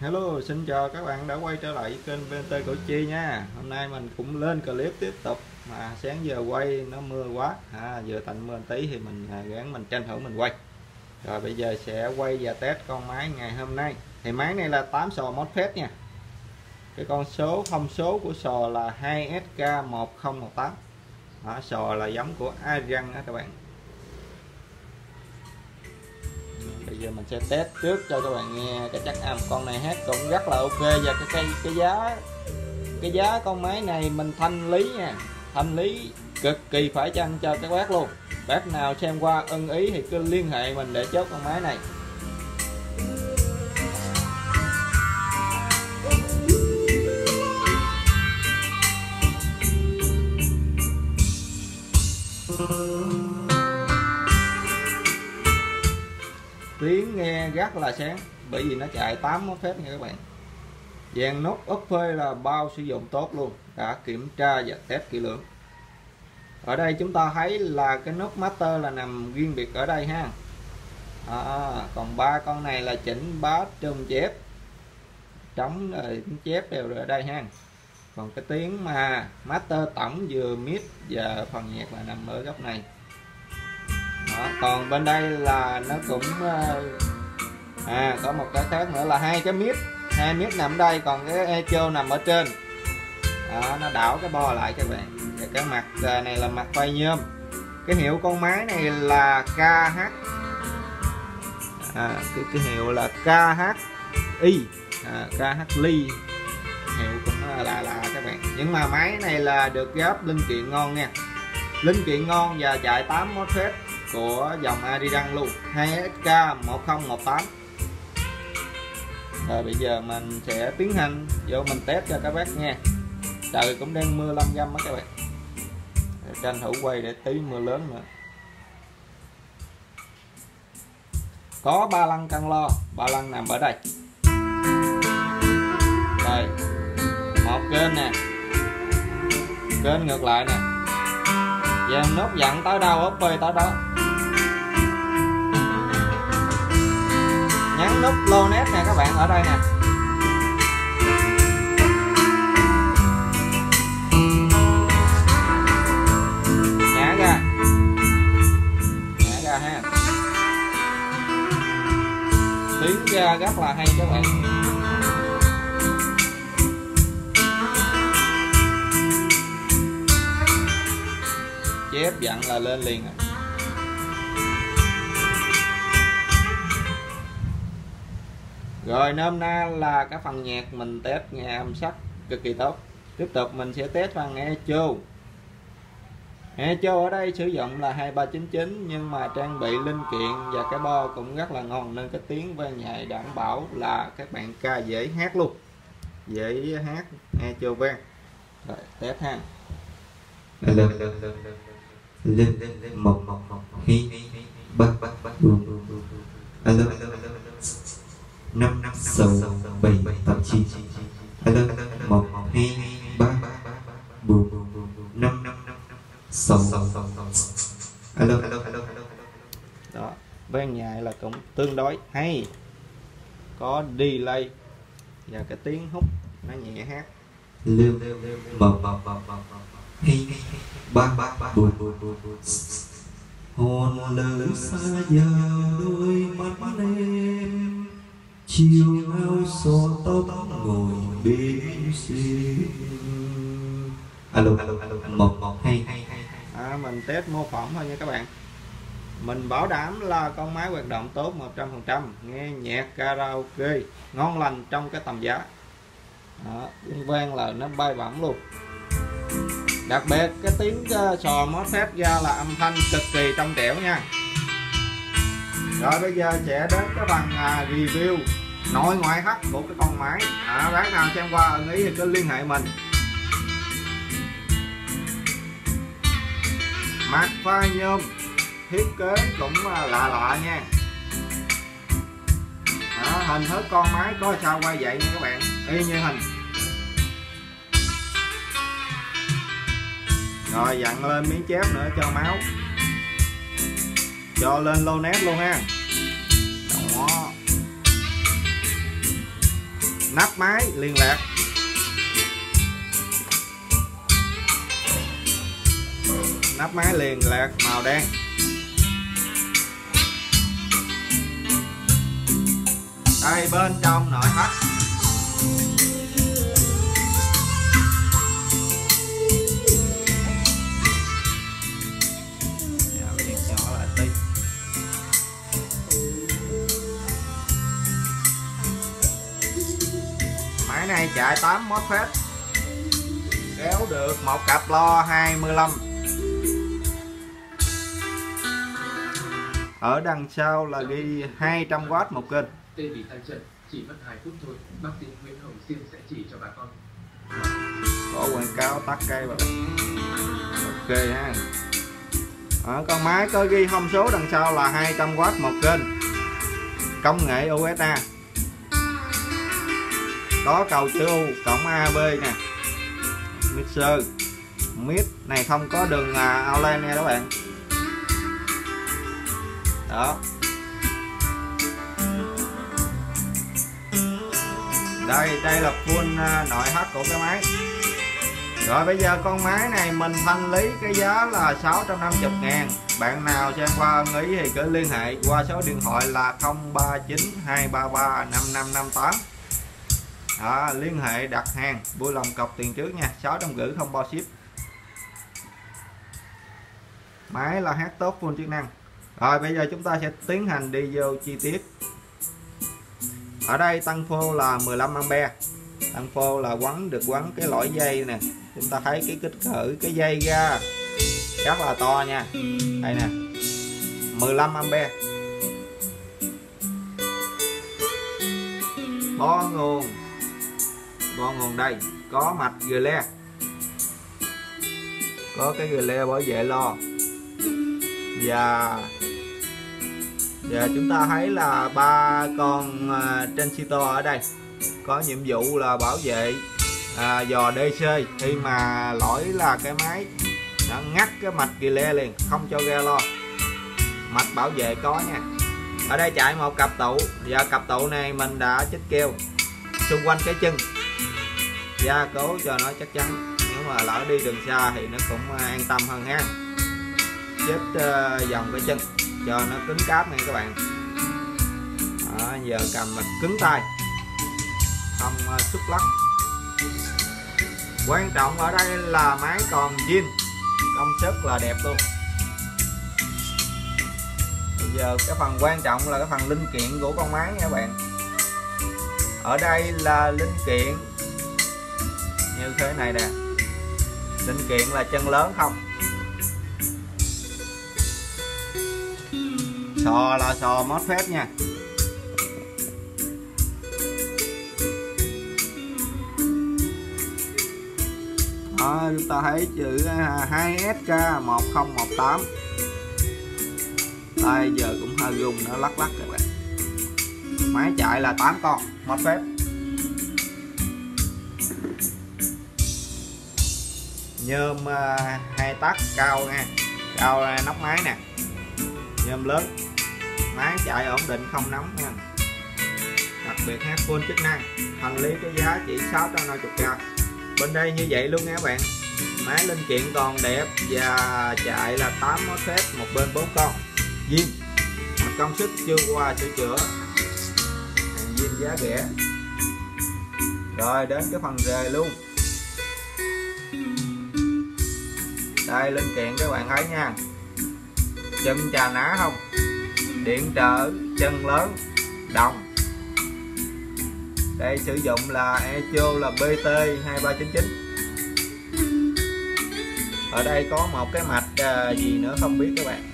Hello, xin chào các bạn đã quay trở lại kênh PMT Củ Chi nha. Hôm nay mình cũng lên clip tiếp tục mà sáng giờ quay nó mưa quá, vừa tạnh mưa tí thì mình gắng mình tranh thủ mình quay. Rồi bây giờ sẽ quay và test con máy ngày hôm nay. Thì máy này là 8 sò MOSFET nha. Cái con số thông số của sò là 2SK1018. Đó, sò là giống của Aridang đó các bạn. Bây giờ mình sẽ test trước cho các bạn nghe cái chất âm. Con này hát cũng rất là ok, và cái giá con máy này mình thanh lý nha, thanh lý cực kỳ phải chăng cho các bác luôn. Bác nào xem qua ưng ý thì cứ liên hệ mình để chốt con máy này. Tiếng nghe rất là sáng, bởi vì nó chạy 8 MOSFET nha các bạn. Dàn nốt ốp phê là bao sử dụng tốt luôn, đã kiểm tra và test kỹ lưỡng. Ở đây chúng ta thấy là cái nút master là nằm riêng biệt ở đây ha. Còn ba con này là chỉnh bá trùng chép, trống chép đều ở đây ha. Còn cái tiếng mà master tổng vừa mid và phần nhạc là nằm ở góc này. Đó, còn bên đây là nó cũng có một cái khác nữa là hai mic nằm ở đây, còn cái echo nằm ở trên. Đó, nó đảo cái bo lại các bạn. Và cái mặt này là mặt quay nhôm. Cái hiệu con máy này là KH, cái hiệu là KHI, KHI, hiệu cũng là các bạn. Nhưng mà máy này là được gáp linh kiện ngon nha, linh kiện ngon và chạy 8 MOSFET của dòng Aridang luôn, 2SK1018. Rồi bây giờ mình sẽ tiến hành vô mình test cho các bác nghe. Trời cũng đang mưa lâm râm á các bạn, tranh thủ quay để tí mưa lớn nữa. Có ba lăng căng lo, ba lăng nằm ở đây. Đây, một kênh nè, kênh ngược lại nè. Dàn nốt dặn tới đâu ốp phê tới đó. Nhấn nút lô nét nè các bạn, ở đây nè. Nhả ra, nhả ra ha. Tiếng ra rất là hay các bạn. Chép dặn là lên liền. Rồi nôm na là cái phần nhạc mình test nghe âm sắc cực kỳ tốt. Tiếp tục mình sẽ test phần echo. Echo ở đây sử dụng là 2399, nhưng mà trang bị linh kiện và cái bo cũng rất là ngon, nên cái tiếng vang nhạy đảm bảo là các bạn ca dễ hát luôn, dễ hát echo vang. Rồi test ha. Lên một khi bắt alo 5 6 7 8 9 alo 1 2 3 4 5 6 alo. Đó, vang nhạc là cũng tương đối hay, có delay và cái tiếng hút nó nhẹ hát. Lên ba hồn lỡ xa nhau đôi mắt em chiều áo xò tóc ngồi bên xuyên alo một hay. Mình test mô phỏng thôi nha các bạn, mình bảo đảm là con máy hoạt động tốt 100%, nghe nhạc karaoke ngon lành trong cái tầm giá. Đó, tiếng vang là nó bay bổng luôn. Đặc biệt cái tiếng sò MOSFET ra là âm thanh cực kỳ trong trẻo nha. Rồi bây giờ sẽ đến cái phần review nội ngoại thất của cái con máy. Bác nào xem qua ưng ý thì cứ liên hệ mình. Mặt pha nhôm thiết kế cũng lạ nha. Hình thức con máy có sao quay vậy nha các bạn, y như hình. Rồi dặn lên miếng chép nữa cho máu, cho lên lô nét luôn ha. Đó. nắp máy liên lạc. Nắp máy liên lạc màu đen. Đây bên trong nội thất. Máy này chạy 8 MOSFET, kéo được một cặp lo 25. Ở đằng sau là ghi 200W một kênh. Tê bị thanh trận, chỉ mất 2 phút thôi, bác sĩ Nguyễn Hồng Xiêm sẽ chỉ cho bà con. Có quảng cáo tắt cây vào. Ok ha. Ở con máy có ghi thông số đằng sau là 200W một kênh. Công nghệ USA. Có cầu chữ U, cổng AB nè. Mixer. Mic này không có đường outlet nha các bạn. Đó. Đây là full nội thất của cái máy. Rồi bây giờ con máy này mình thanh lý cái giá là 650.000. Bạn nào xem qua nghĩ thì cứ liên hệ qua số điện thoại là 0392335558. Đó, liên hệ đặt hàng, vui lòng cọc tiền trước nha, 650 không bao ship. Máy là hát tốt full chức năng. Rồi bây giờ chúng ta sẽ tiến hành đi vô chi tiết. Ở đây tăng phô là 15A, tăng phô là được quấn cái lõi dây nè. Chúng ta thấy cái kích cỡ cái dây ra rất là to nha. Đây nè, 15A. Bo nguồn đây có mạch relay, có cái relay bảo vệ lo. Và chúng ta thấy là 3 con transistor ở đây có nhiệm vụ là bảo vệ dò DC khi mà lỗi là cái máy đã ngắt cái mạch relay liền, không cho ra lo. Mạch bảo vệ có nha. Ở đây chạy một cặp tụ và cặp tụ này mình đã chích keo xung quanh cái chân, gia cố cho nó chắc chắn, nếu mà lỡ đi đường xa thì nó cũng an tâm hơn ha. Chích vòng cái chân cho nó cứng cáp nha các bạn. Đó, giờ cầm mình cứng tay, không xúc lắc. Quan trọng ở đây là máy còn zin, công suất là đẹp luôn. Bây giờ cái phần quan trọng là cái phần linh kiện của con máy nha các bạn. Ở đây là linh kiện như thế này nè, linh kiện là chân lớn không, sò là sò MOSFET nha. Đó, chúng ta thấy chữ 2SK1018. Đây giờ cũng hơi rung, nó lắc các bạn. Máy chạy là 8 con MOSFET. Nhôm 2 tắc cao nha, cao nóc máy nè, nhôm lớn. Máy chạy ổn định không nóng nha. Đặc biệt hát full chức năng. Hành lý cái giá chỉ 650k. Bên đây như vậy luôn nha các bạn. Máy linh kiện còn đẹp và chạy là 8 MOSFET, một bên 4 con. Zin. Công suất chưa qua sửa chữa. Hàng zin giá rẻ. Rồi đến cái phần rề luôn. Đây linh kiện các bạn thấy nha. Chân trà ná không, điện trở, chân lớn, đồng. Đây sử dụng là echo là BT2399. Ở đây có một cái mạch gì nữa không biết các bạn.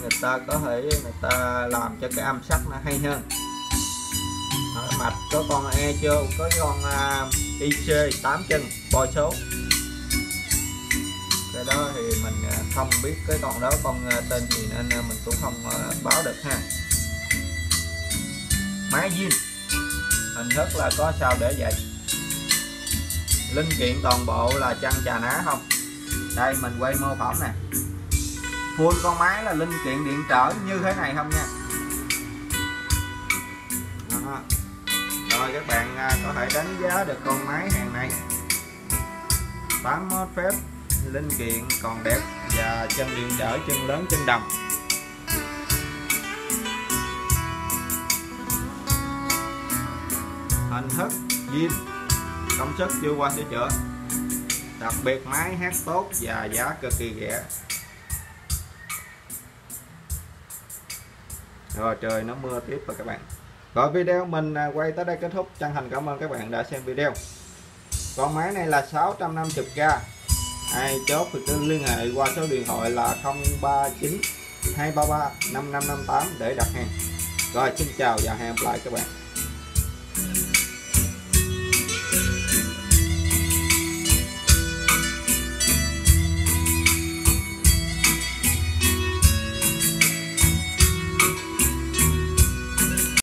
Người ta có thể người ta làm cho cái âm sắc nó hay hơn. Ở mạch có con echo, có con IC 8 chân bo số. Cái đó thì mình không biết cái con đó con tên gì nên mình cũng không báo được ha. Máy zin, hình thức là có sao để vậy. Linh kiện toàn bộ là chăn chà ná không. Đây mình quay mô phỏng nè. Full con máy là linh kiện điện trở như thế này không nha. Đó. Rồi rồi các bạn có thể đánh giá được con máy hàng này. 8 MOSFET, linh kiện còn đẹp và chân điện trở, chân lớn, chân đầm. Hình thức zin, công suất chưa qua sửa chữa. Đặc biệt máy hát tốt và giá cực kỳ rẻ. Rồi trời nó mưa tiếp rồi các bạn. Rồi video mình quay tới đây kết thúc. Chân thành cảm ơn các bạn đã xem video. Con máy này là 650k. Ai chốt thì cứ liên hệ qua số điện thoại là 0392335558 để đặt hàng. Rồi xin chào và hẹn gặp lại các bạn.